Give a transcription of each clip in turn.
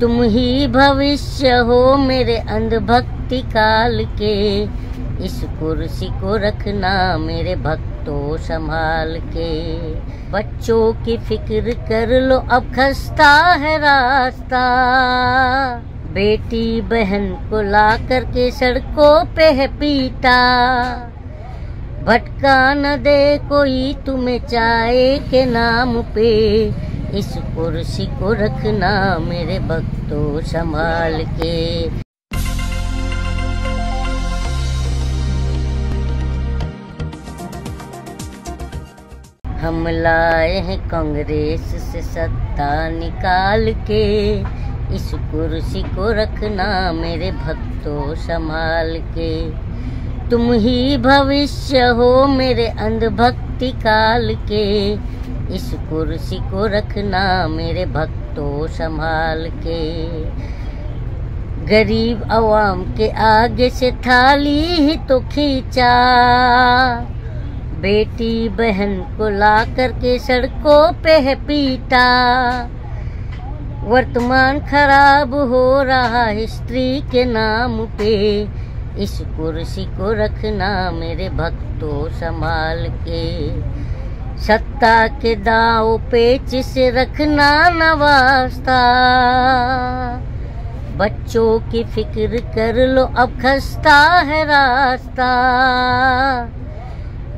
तुम ही भविष्य हो मेरे अंधभक्ति काल के, इस कुर्सी को रखना मेरे भक्तों संभाल के। बच्चों की फिक्र कर लो अब खस्ता है रास्ता, बेटी बहन को ला करके सड़कों पे है पीटा। भटका न दे कोई तुम्हें चाय के नाम पे, इस कुर्सी को रखना मेरे भक्तों संभाल के। हम लाए हैं कांग्रेस से सत्ता निकाल के, इस कुर्सी को रखना मेरे भक्तों संभाल के। तुम ही भविष्य हो मेरे अंधभक्ति काल के, इस कुर्सी को रखना मेरे भक्तों संभाल के। गरीब आवाम के आगे से थाली ही तो खींचा, बेटी बहन को ला करके सड़कों पे है पीटा। वर्तमान खराब हो रहा हिस्ट्री के नाम पे, इस कुर्सी को रखना मेरे भक्तों संभाल के। सत्ता के दाव पेच से रखना न वास्ता, बच्चों की फिक्र कर लो अब खस्ता है रास्ता।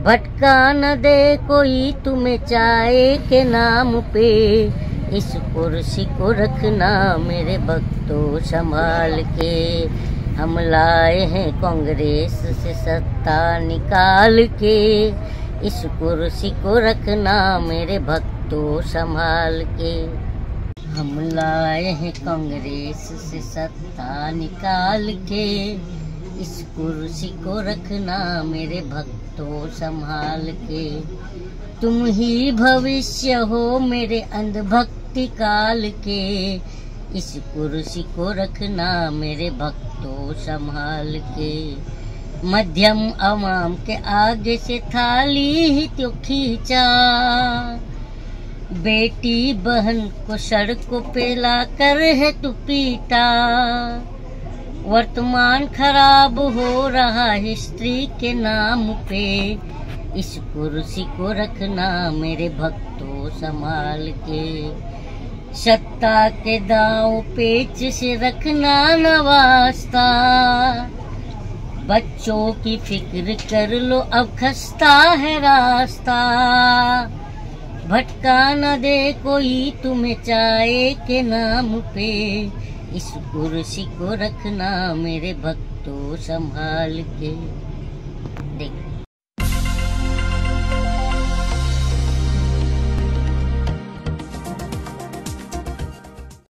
भटका न दे कोई तुम्हें चाय के नाम पे, इस कुर्सी को रखना मेरे भक्तों संभाल के। हम लाए हैं कांग्रेस से सत्ता निकाल के, इस कुर्सी को रखना मेरे भक्तों संभाल के। हम लाए हैं कांग्रेस से सत्ता निकाल के, इस कुर्सी को रखना मेरे भक्तों संभाल के। तुम ही भविष्य हो मेरे अंधभक्ति काल के, इस कुर्सी को रखना मेरे भक्तों संभाल के। मध्यम आवाम के आगे से थाली ही तो खींचा, बेटी बहन को सड़कों पे लाकर है तू पीटा। वर्तमान खराब हो रहा हिस्ट्री के नाम पे, इस कुर्सी को रखना मेरे भक्तों संभाल के। सत्ता के दाव पेच से रखना न वास्ता, बच्चों की फिक्र कर लो अब खस्ता है रास्ता। भटका न दे कोई तुम्हें चाय के नाम पे, इस कुर्सी को रखना मेरे भक्तों संभाल के। देख